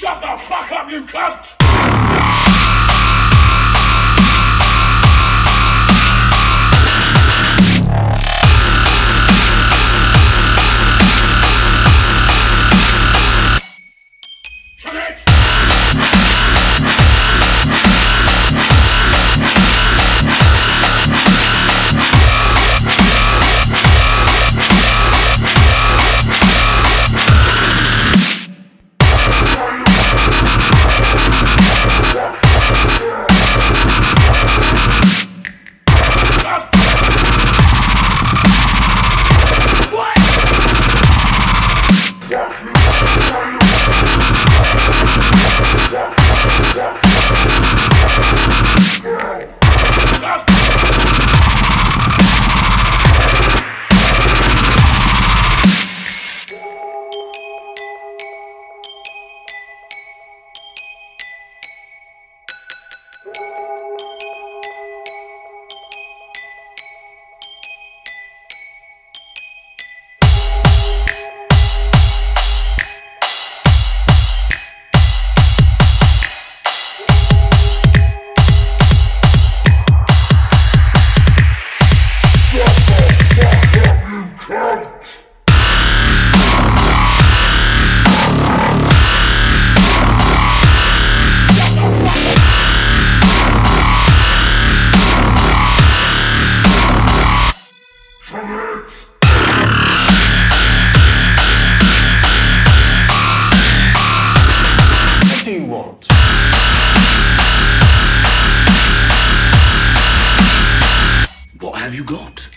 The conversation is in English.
Shut the fuck up, you cunt! What have you got?